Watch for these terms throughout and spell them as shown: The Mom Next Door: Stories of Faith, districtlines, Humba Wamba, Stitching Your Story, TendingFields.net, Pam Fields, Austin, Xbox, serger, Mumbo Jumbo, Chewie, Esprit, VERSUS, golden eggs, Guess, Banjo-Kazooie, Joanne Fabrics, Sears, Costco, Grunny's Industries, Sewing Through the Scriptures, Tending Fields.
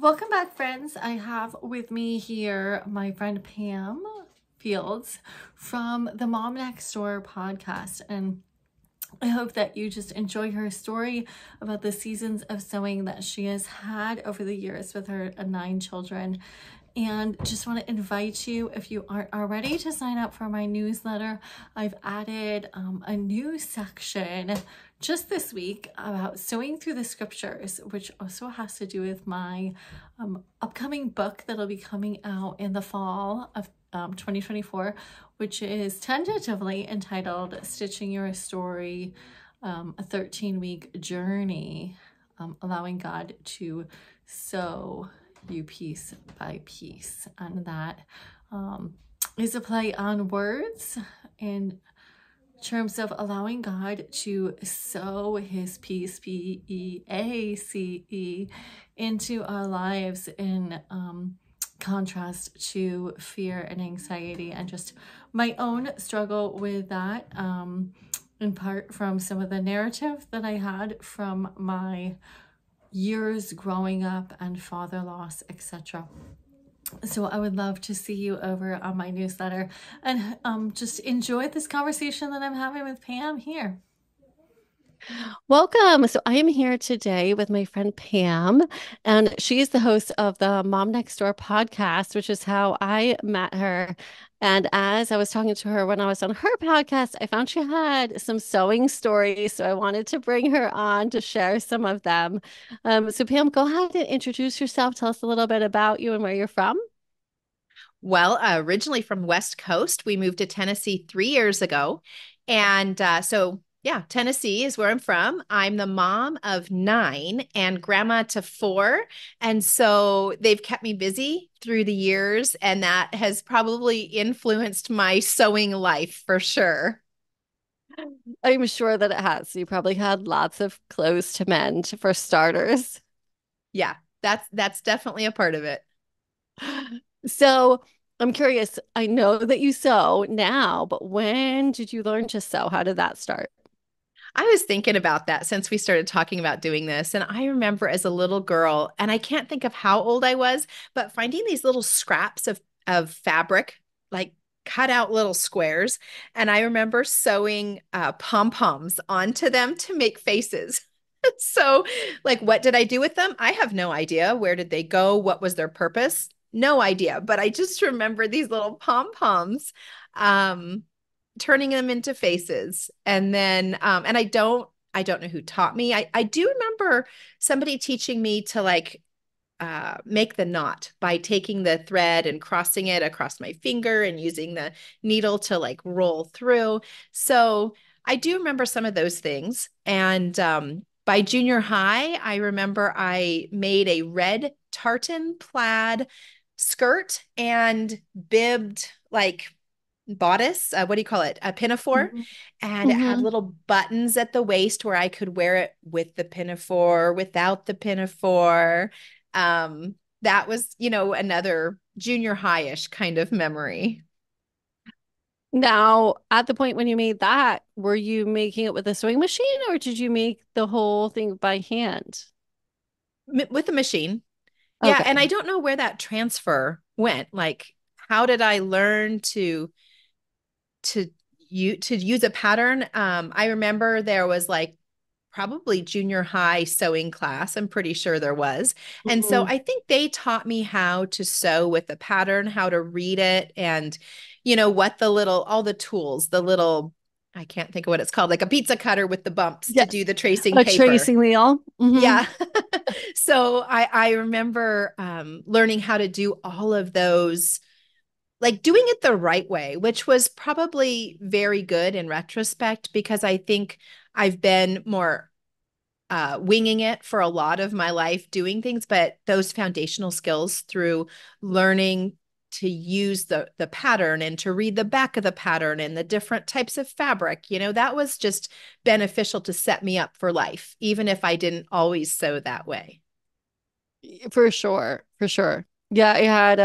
Welcome back, friends. I have with me here my friend Pam Fields from the Mom Next Door podcast, and I hope that you just enjoy her story about the seasons of sewing that she has had over the years with her 9 children. And just want to invite you, if you aren't already, to sign up for my newsletter. I've added a new section just this week about Sewing Through the Scriptures, which also has to do with my upcoming book that'll be coming out in the fall of 2024, which is tentatively entitled Stitching Your Story, a 13-week journey, allowing God to sew you piece by piece. And that is a play on words in terms of allowing God to sew his piece, P-E-A-C-E, into our lives in contrast to fear and anxiety, and just my own struggle with that, in part from some of the narrative that I had from my years growing up and father loss, etc. So I would love to see you over on my newsletter, and just enjoy this conversation that I'm having with Pam here. Welcome. So I am here today with my friend Pam, and she is the host of the Mom Next Door podcast, which is how I met her. And as I was talking to her when I was on her podcast, I found she had some sewing stories, so I wanted to bring her on to share some of them. So Pam, go ahead and introduce yourself. Tell us a little bit about you and where you're from. Well, originally from West Coast. We moved to Tennessee 3 years ago. And yeah, Tennessee is where I'm from. I'm the mom of 9 and grandma to 4. And so they've kept me busy through the years, and that has probably influenced my sewing life for sure. I'm sure that it has. You probably had lots of clothes to mend for starters. Yeah, that's definitely a part of it. So I'm curious, I know that you sew now, but when did you learn to sew? How did that start? I was thinking about that since we started talking about doing this. And I remember as a little girl, and I can't think of how old I was, but finding these little scraps of fabric, like cut out little squares. And I remember sewing pom-poms onto them to make faces. So like, what did I do with them? I have no idea. Where did they go? What was their purpose? No idea. But I just remember these little pom-poms, turning them into faces. And then, and I don't know who taught me. I do remember somebody teaching me to like, make the knot by taking the thread and crossing it across my finger and using the needle to like roll through. So I do remember some of those things. And, by junior high, I remember I made a red tartan plaid skirt and bibbed like bodice, what do you call it? A pinafore. Mm-hmm. And it had little buttons at the waist where I could wear it with the pinafore, without the pinafore. That was, you know, another junior high-ish kind of memory. Now, at the point when you made that, were you making it with a sewing machine, or did you make the whole thing by hand? With the machine. Okay. Yeah. And I don't know where that transfer went. Like, how did I learn to use a pattern? I remember there was like probably junior high sewing class. I'm pretty sure there was. Mm-hmm. And so I think they taught me how to sew with a pattern, how to read it, and you know, what the little, all the tools, the little, I can't think of what it's called, like a pizza cutter with the bumps to do the tracing paper. Tracing wheel. Mm-hmm. Yeah. So I remember learning how to do all of those, like doing it the right way, which was probably very good in retrospect, because I think I've been more winging it for a lot of my life doing things, but those foundational skills through learning to use the pattern and to read the back of the pattern and the different types of fabric, you know, that was just beneficial to set me up for life, even if I didn't always sew that way. For sure. For sure. Yeah. I had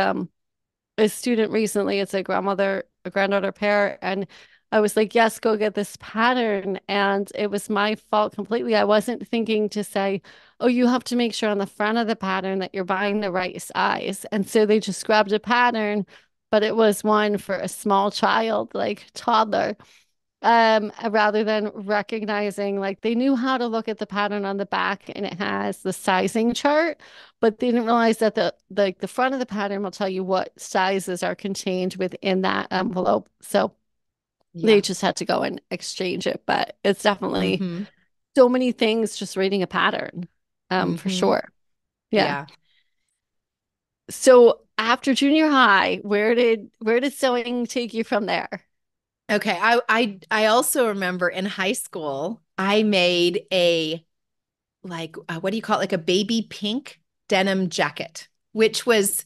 a student recently, it's a granddaughter pair, and I was like, yes, go get this pattern. And it was my fault completely. I wasn't thinking to say, oh, you have to make sure on the front of the pattern that you're buying the right size. And so they just grabbed a pattern, but it was one for a small child, like toddler, rather than recognizing, like, they knew how to look at the pattern on the back and it has the sizing chart, but they didn't realize that the front of the pattern will tell you what sizes are contained within that envelope. So yeah, they just had to go and exchange it. But it's definitely so many things just reading a pattern, for sure. Yeah. So after junior high, where did sewing take you from there? Okay. I also remember in high school, I made a, like, what do you call it? Like a baby pink denim jacket, which was,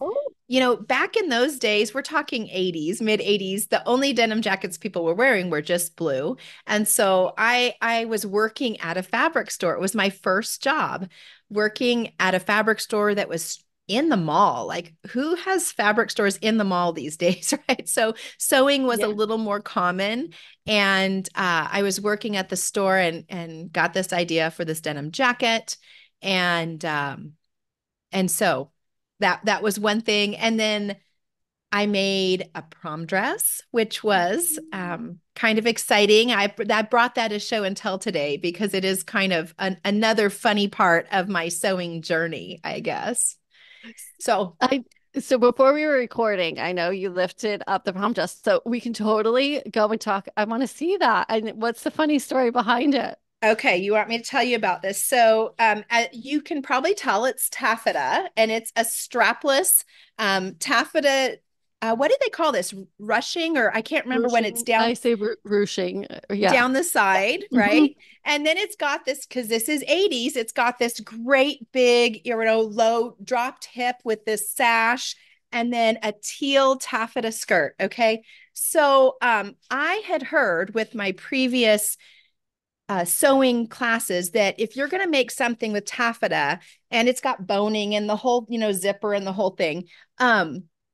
you know, back in those days, we're talking 80s, mid 80s, the only denim jackets people were wearing were just blue. And so I was working at a fabric store. It was my first job working at a fabric store that was in the mall. Like, who has fabric stores in the mall these days, right? So sewing was a little more common. And I was working at the store and got this idea for this denim jacket. And so That was one thing. And then I made a prom dress, which was kind of exciting. I brought that to show and tell today because it is kind of another funny part of my sewing journey, I guess. So before we were recording, I know you lifted up the prom dress, so we can totally go and talk. I want to see that. And what's the funny story behind it? Okay, you want me to tell you about this? So you can probably tell it's taffeta, and it's a strapless taffeta. What do they call this? Ruching, or I can't remember when it's down. I say ruching, yeah, down the side, right? And then it's got this, because this is 80s. It's got this great big, you know, low dropped hip with this sash, and then a teal taffeta skirt. Okay, so I had heard with my previous sewing classes that if you're going to make something with taffeta and it's got boning and the whole, you know, zipper and the whole thing,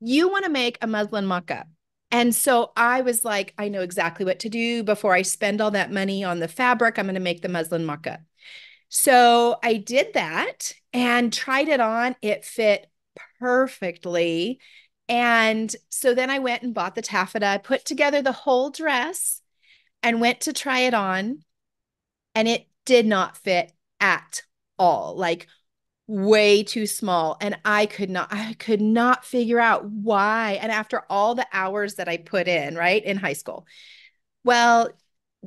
you want to make a muslin mock-up. And so I was like, I know exactly what to do before I spend all that money on the fabric. I'm going to make the muslin mock-up. So I did that and tried it on. It fit perfectly. And so then I went and bought the taffeta. I put together the whole dress and went to try it on. And it did not fit at all, like way too small. And I could not figure out why. And after all the hours that I put in, right, in high school, well,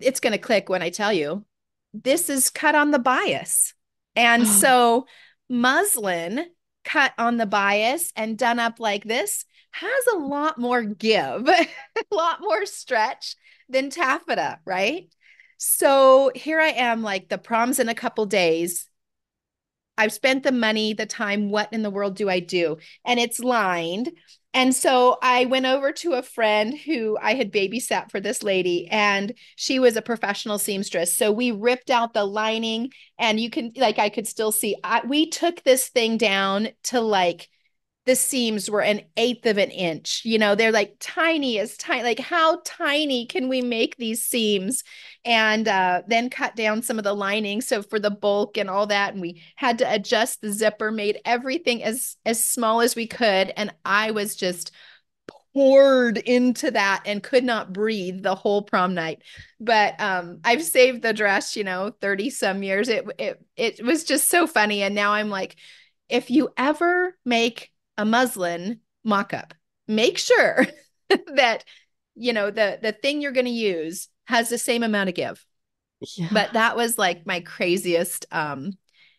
it's going to click when I tell you this is cut on the bias. And so muslin cut on the bias and done up like this has a lot more give, a lot more stretch than taffeta, right? So here I am, like, the prom's in a couple days. I've spent the money, the time. What in the world do I do? And it's lined. And so I went over to a friend who I had babysat for this lady, and she was a professional seamstress. So we ripped out the lining, and you can, like, I could still see. We took this thing down to, like, the seams were 1/8 of an inch. You know, they're like tiny as tiny, like, how tiny can we make these seams? And then cut down some of the lining. So for the bulk and all that, and we had to adjust the zipper, made everything as small as we could. And I was just poured into that and could not breathe the whole prom night. But I've saved the dress, you know, 30 some years. It was just so funny. And now I'm like, if you ever make a muslin mock-up, make sure that, you know, the thing you're going to use has the same amount of give. Yeah. But that was, like, my craziest.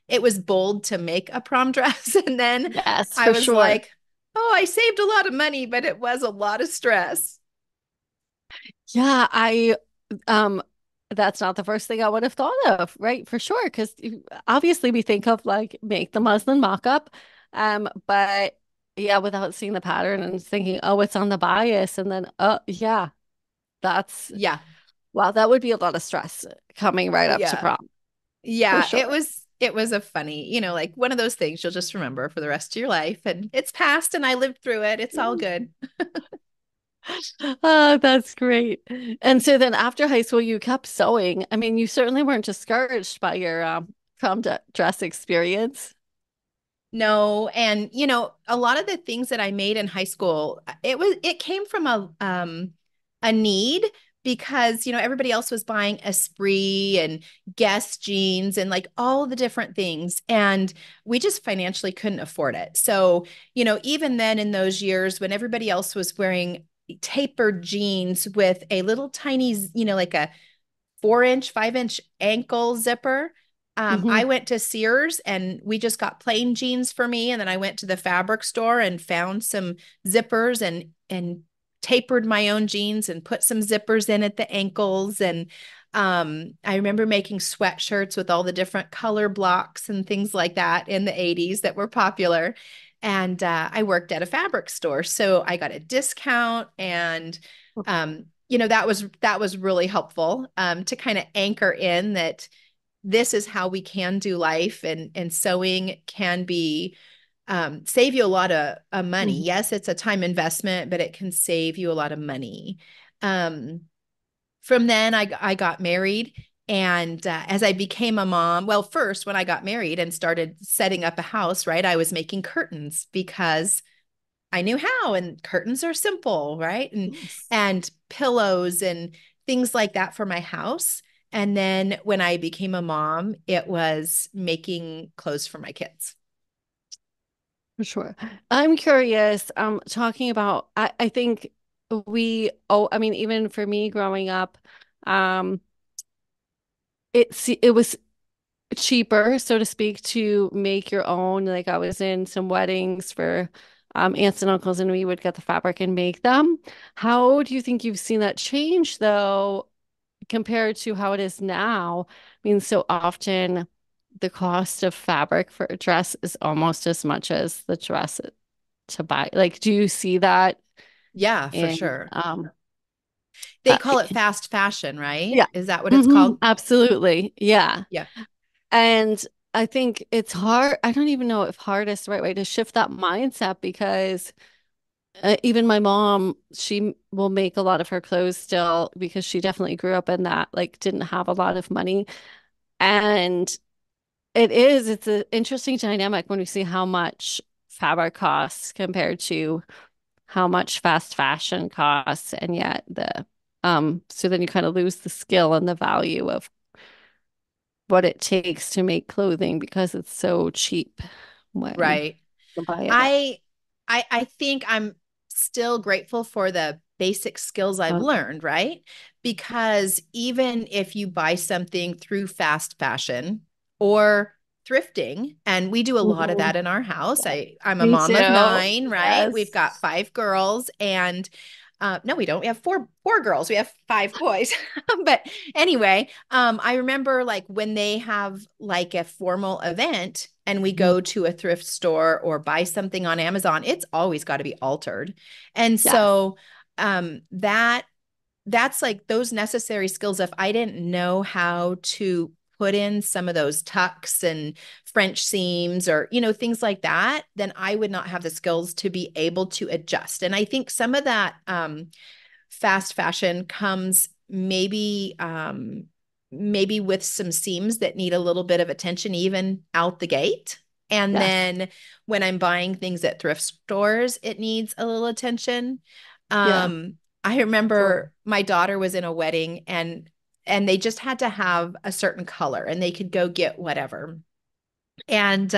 It was bold to make a prom dress. And then I was like, oh, I saved a lot of money, but it was a lot of stress. Yeah. That's not the first thing I would have thought of, right? For sure. Cause obviously we think of, like, make the muslin mock-up, but yeah, without seeing the pattern and thinking, oh, it's on the bias. And then, oh, yeah, that's, yeah. Wow. That would be a lot of stress coming right up to prom. Yeah. Sure. It was a funny, you know, like, one of those things you'll just remember for the rest of your life, and it's past and I lived through it. It's all good. Oh, that's great. And so then after high school, you kept sewing. I mean, you certainly weren't discouraged by your prom dress experience. No. And, you know, a lot of the things that I made in high school, it came from a need, because, you know, everybody else was buying Esprit and Guess jeans and like all the different things. And we just financially couldn't afford it. So, you know, even then in those years when everybody else was wearing tapered jeans with a little tiny, you know, like a 4-inch, 5-inch ankle zipper, I went to Sears and we just got plain jeans for me. And then I went to the fabric store and found some zippers and tapered my own jeans and put some zippers in at the ankles. And I remember making sweatshirts with all the different color blocks and things like that in the 80s that were popular. And I worked at a fabric store, so I got a discount. And, you know, that was really helpful to kind of anchor in that this is how we can do life, and sewing can be save you a lot of money. Mm-hmm. Yes, it's a time investment, but it can save you a lot of money. From then I got married, and as I became a mom, well, first when I got married and started setting up a house, right, I was making curtains because I knew how, and curtains are simple, right? And, yes, and pillows and things like that for my house. And then when I became a mom, it was making clothes for my kids. For sure. I'm curious, talking about, I think we, I mean, even for me growing up, it was cheaper, so to speak, to make your own. Like I was in some weddings for aunts and uncles, and we would get the fabric and make them. How do you think you've seen that change, though, compared to how it is now? I mean, so often the cost of fabric for a dress is almost as much as the dress to buy. Like, do you see that? Yeah, for sure. They call it fast fashion, right? Yeah. Is that what it's called? Absolutely. Yeah. Yeah. And I think it's hard. I don't even know if hard is the right way to shift that mindset, because even my mom, she will make a lot of her clothes still, because she definitely grew up in that, like, didn't have a lot of money. And it's an interesting dynamic when we see how much fabric costs compared to how much fast fashion costs. And yet so then you kind of lose the skill and the value of what it takes to make clothing because it's so cheap. Right. I think I'm still grateful for the basic skills I've learned, right? Because even if you buy something through fast fashion or thrifting, and we do a lot of that in our house. I'm a mom of 9, right? Yes. We've got 5 girls, and no, we don't. We have 4 girls. We have 5 boys. But anyway, I remember like when they have like a formal event and we go to a thrift store or buy something on Amazon, it's always got to be altered. And so that's like those necessary skills. If I didn't know how to put in some of those tucks and French seams or, you know, things like that, then I would not have the skills to be able to adjust. And I think some of that fast fashion comes maybe with some seams that need a little bit of attention, even out the gate. And then when I'm buying things at thrift stores, it needs a little attention. I remember my daughter was in a wedding, and they just had to have a certain color, and they could go get whatever. And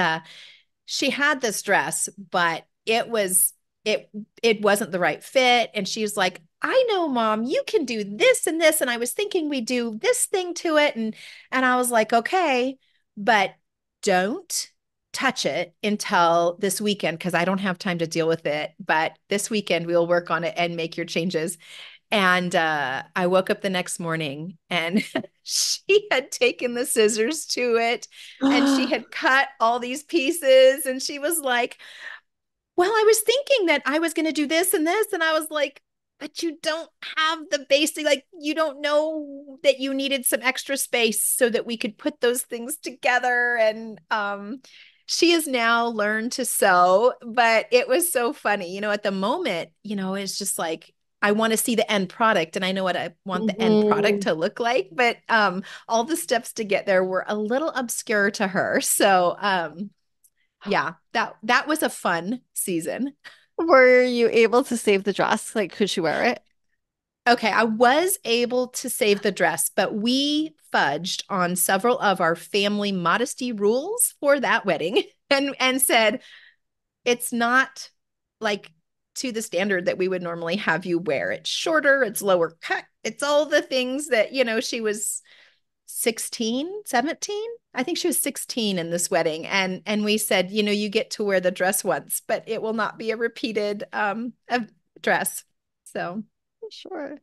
she had this dress, but it wasn't the right fit. And she was like, I know, Mom, you can do this and this. And I was thinking we do this thing to it. And I was like, okay, but don't touch it until this weekend, because I don't have time to deal with it. But this weekend we'll work on it and make your changes. And I woke up the next morning, and she had taken the scissors to it, and she had cut all these pieces. And she was like, well, I was thinking that I was going to do this and this. And I was like, but you don't have the basic, like, you don't know that you needed some extra space so that we could put those things together. And she has now learned to sew, but it was so funny, you know, at the moment, you know, it's just like, I want to see the end product and I know what I want the end product to look like, but all the steps to get there were a little obscure to her. So yeah, that was a fun season. Were you able to save the dress? Like, could she wear it? Okay, I was able to save the dress, but we fudged on several of our family modesty rules for that wedding and said, it's not like to the standard that we would normally have you wear. It's shorter, it's lower cut, it's all the things that, you know, she was 16, 17. I think she was 16 in this wedding. And we said, you know, you get to wear the dress once, but it will not be a repeated dress. So. Sure.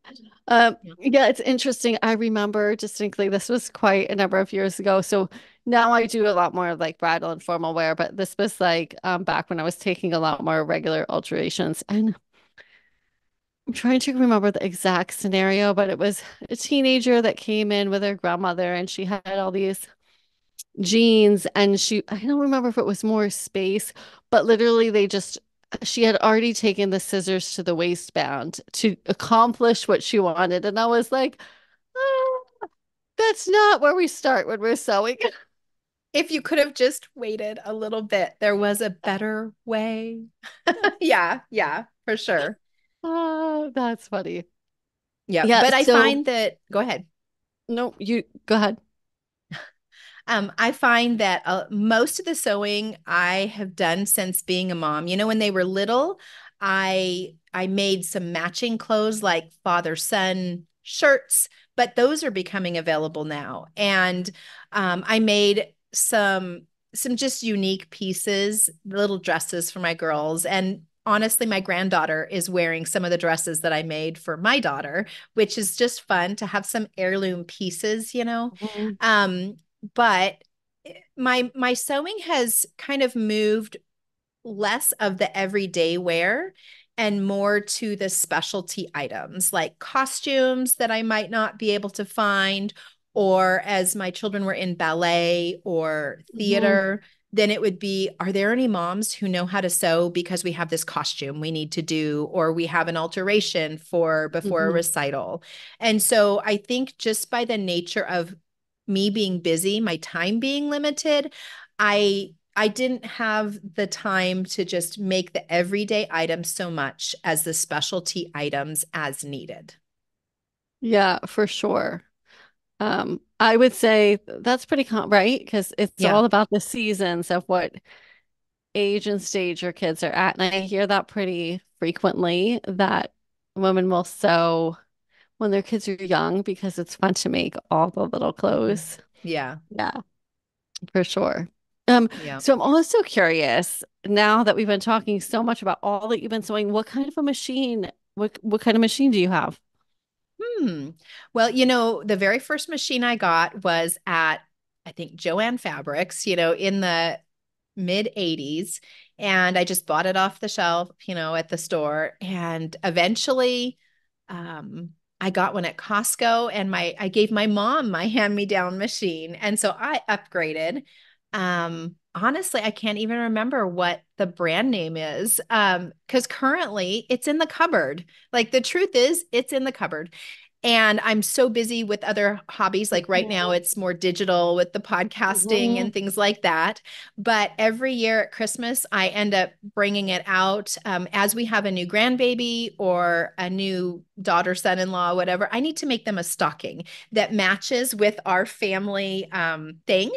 Yeah, it's interesting. I remember distinctly, this was quite a number of years ago. So now I do a lot more like bridal and formal wear, but this was like back when I was taking a lot more regular alterations. And I'm trying to remember the exact scenario, but it was a teenager that came in with her grandmother and she had all these jeans and I don't remember if it was more space, but literally she had already taken the scissors to the waistband to accomplish what she wanted. And I was like, that's not where we start when we're sewing. If you could have just waited a little bit, there was a better way. Yeah, for sure. Oh, that's funny. Yeah, but I find that, go ahead. No, you go ahead. I find that most of the sewing I have done since being a mom. You know, when they were little, I made some matching clothes like father-son shirts, but those are becoming available now. And I made some just unique pieces, little dresses for my girls. And honestly, my granddaughter is wearing some of the dresses that I made for my daughter, which is just fun to have some heirloom pieces, you know. Mm-hmm. But my sewing has kind of moved less of the everyday wear and more to the specialty items like costumes that I might not be able to find, or as my children were in ballet or theater, then it would be, are there any moms who know how to sew because we have this costume we need to do, or we have an alteration for before a recital. And so I think just by the nature of me being busy, my time being limited, I didn't have the time to just make the everyday items so much as the specialty items as needed. Yeah, for sure. I would say that's pretty right? Because it's all about the seasons of what age and stage your kids are at. And I hear that pretty frequently, that women will sew when their kids are young because it's fun to make all the little clothes. Yeah. Yeah, for sure. So I'm also curious, now that we've been talking so much about all that you've been sewing, what kind of machine do you have? Well, you know, the very first machine I got was at, I think, Joanne Fabrics, you know, in the mid 80s. And I just bought it off the shelf, you know, at the store. And eventually, I got one at Costco, and I gave my mom my hand-me-down machine. And so I upgraded. Honestly, I can't even remember what the brand name is, because currently it's in the cupboard. Like, the truth is, it's in the cupboard. And I'm so busy with other hobbies. Like right now it's more digital with the podcasting and things like that. But every year at Christmas, I end up bringing it out as we have a new grandbaby or a new daughter, son-in-law, whatever. I need to make them a stocking that matches with our family thing.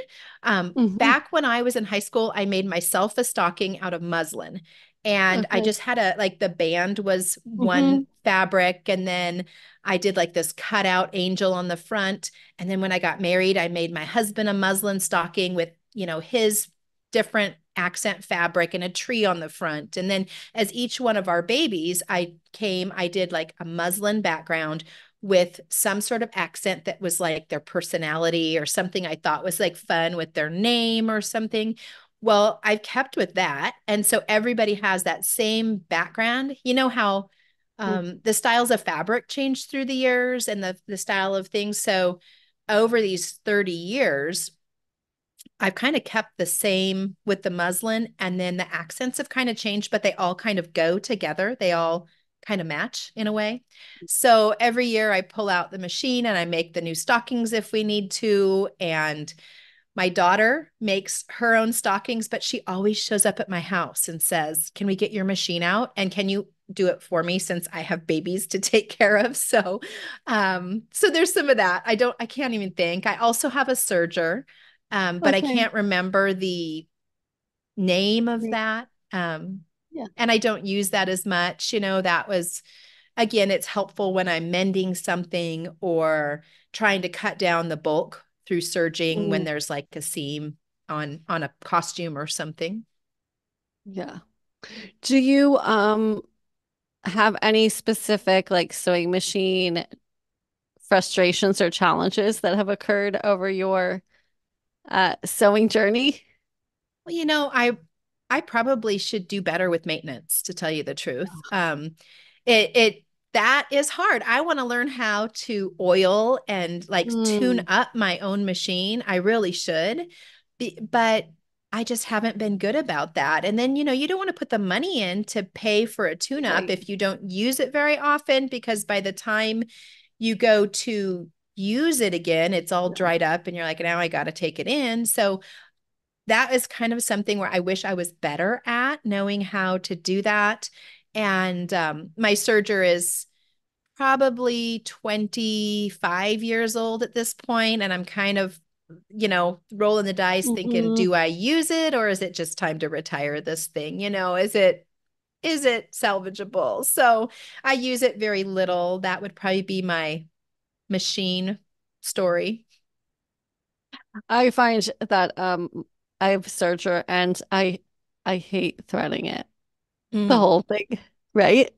Back when I was in high school, I made myself a stocking out of muslin. And I just had the band was one fabric, and then I did like this cutout angel on the front. And then when I got married, I made my husband a muslin stocking with, you know, his different accent fabric and a tree on the front. And then as each one of our babies, I did like a muslin background with some sort of accent that was like their personality or something I thought was like fun with their name or something. Well, I've kept with that. And so everybody has that same background. You know how the styles of fabric change through the years and the style of things. So over these 30 years, I've kind of kept the same with the muslin, and then the accents have kind of changed, but they all kind of go together. They all kind of match in a way. So every year I pull out the machine and I make the new stockings if we need to. And my daughter makes her own stockings, but she always shows up at my house and says, can we get your machine out? And can you do it for me since I have babies to take care of? So, so there's some of that. I can't even think. I also have a serger, but I can't remember the name of that. And I don't use that as much. You know, that was, again, it's helpful when I'm mending something or trying to cut down the bulk through serging when there's like a seam on a costume or something. Yeah. Do you, have any specific like sewing machine frustrations or challenges that have occurred over your sewing journey? Well, you know, I probably should do better with maintenance, to tell you the truth. That is hard. I want to learn how to oil and like tune up my own machine. I really should, but I just haven't been good about that. And then, you know, you don't want to put the money in to pay for a tune-up if you don't use it very often, because by the time you go to use it again, it's all dried up and you're like, now I got to take it in. So that is kind of something where I wish I was better at knowing how to do that. And my serger is probably 25 years old at this point, and I'm kind of, you know, rolling the dice thinking, do I use it or is it just time to retire this thing? You know, is it salvageable? So I use it very little. That would probably be my machine story. I find that I have serger and I hate threading it. The whole thing, right?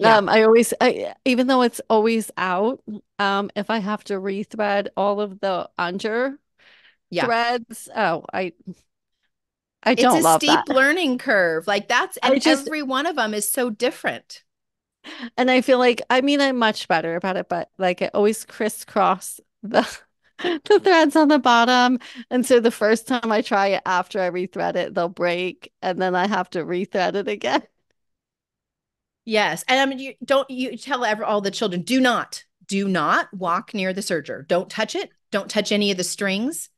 Yeah. I even though it's always out, if I have to rethread all of the under threads, I don't love that. It's a steep learning curve. Like every one of them is so different. And I feel like, I mean, I'm much better about it, but like I always crisscross the threads on the bottom. And so the first time I try it, after I rethread it, they'll break and then I have to rethread it again. Yes. And I mean, you tell all the children, do not walk near the serger. Don't touch it. Don't touch any of the strings.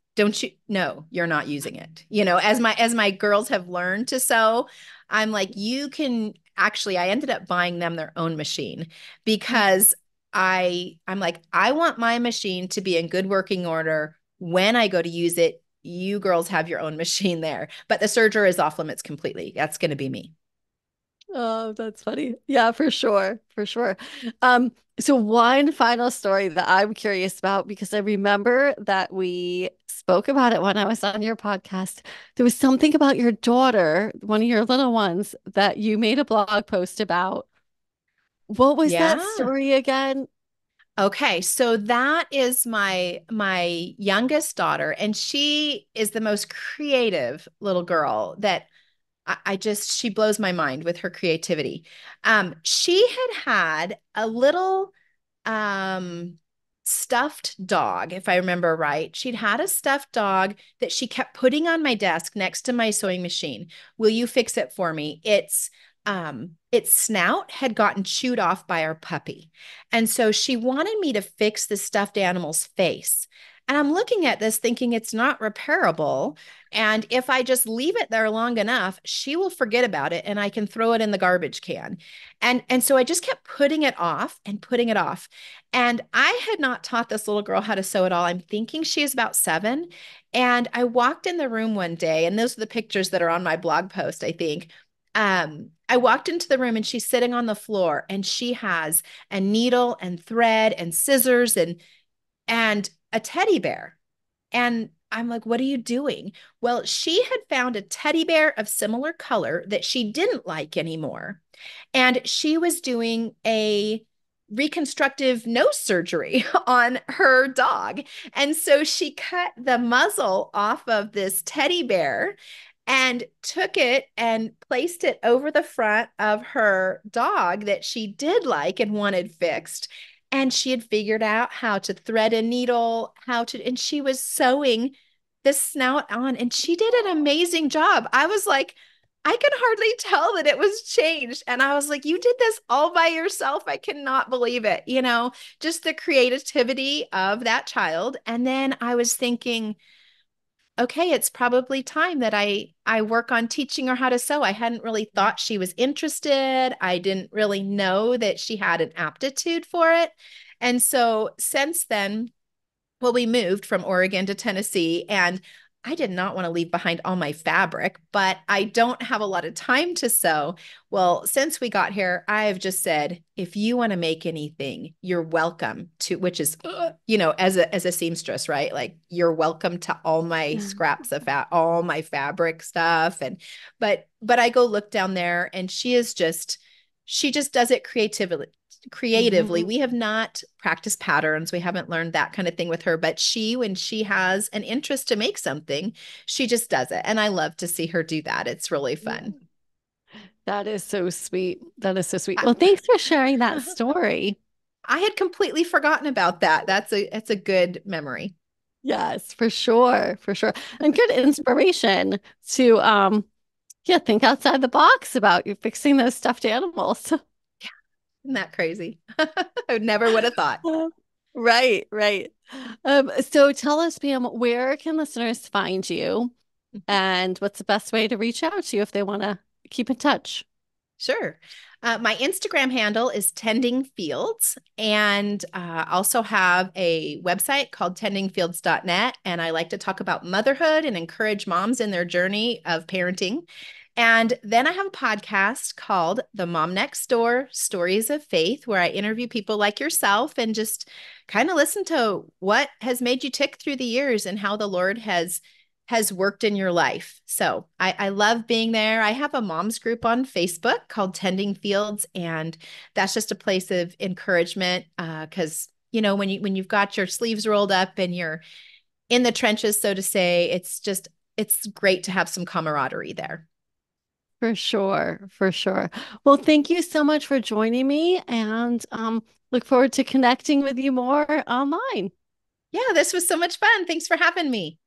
No, you're not using it. You know, as my girls have learned to sew, I'm like, I ended up buying them their own machine because I'm like, I want my machine to be in good working order. When I go to use it, you girls have your own machine there, but the serger is off limits completely. That's going to be me. Oh, that's funny. Yeah, for sure. For sure. So one final story that I'm curious about, because I remember that we spoke about it when I was on your podcast. There was something about your daughter, one of your little ones, that you made a blog post about. What was that story again? Okay. So that is my youngest daughter, and she is the most creative little girl that she blows my mind with her creativity. She had a little stuffed dog, if I remember right. She'd had a stuffed dog that she kept putting on my desk next to my sewing machine. Will you fix it for me? Its snout had gotten chewed off by our puppy. And so she wanted me to fix the stuffed animal's face. And I'm looking at this thinking it's not repairable. And if I just leave it there long enough, she will forget about it and I can throw it in the garbage can. And so I just kept putting it off and putting it off. And I had not taught this little girl how to sew at all. I'm thinking she is about 7. And I walked in the room one day, and those are the pictures that are on my blog post, I think. I walked into the room and she's sitting on the floor and she has a needle and thread and scissors and a teddy bear. And I'm like, what are you doing? Well, she had found a teddy bear of similar color that she didn't like anymore. And she was doing a reconstructive nose surgery on her dog. And so she cut the muzzle off of this teddy bear and took it and placed it over the front of her dog that she did like and wanted fixed. And she had figured out how to thread a needle, and she was sewing the snout on, and she did an amazing job. I was like, I could hardly tell that it was changed. And I was like, you did this all by yourself. I cannot believe it. You know, just the creativity of that child. And then I was thinking, okay, it's probably time that I work on teaching her how to sew. I hadn't really thought she was interested. I didn't really know that she had an aptitude for it. And so since then, well, we moved from Oregon to Tennessee, and I did not want to leave behind all my fabric, but I don't have a lot of time to sew. Well, since we got here, I've just said, if you want to make anything, you're welcome to, which is, you know, as a seamstress, right? Like, you're welcome to all my scraps of all my fabric stuff. And, but I go look down there, and she just does it creatively. Mm-hmm. We have not practiced patterns. We haven't learned that kind of thing with her, but when she has an interest to make something, she just does it. And I love to see her do that. It's really fun. That is so sweet. That is so sweet. Well, thanks for sharing that story. I had completely forgotten about that. That's a good memory. Yes, for sure. For sure. And good inspiration to, think outside the box about you fixing those stuffed animals. Isn't that crazy? I never would have thought. Right, right. So tell us, Pam, where can listeners find you, and what's the best way to reach out to you if they want to keep in touch? Sure. My Instagram handle is Tending Fields, and also have a website called TendingFields.net. And I like to talk about motherhood and encourage moms in their journey of parenting. And then I have a podcast called The Mom Next Door: Stories of Faith, where I interview people like yourself and just kind of listen to what has made you tick through the years and how the Lord has worked in your life. So I love being there. I have a mom's group on Facebook called Tending Fields, and that's just a place of encouragement, because, you know, when you've got your sleeves rolled up and you're in the trenches, so to say, it's great to have some camaraderie there. For sure. For sure. Well, thank you so much for joining me, and look forward to connecting with you more online. Yeah, this was so much fun. Thanks for having me.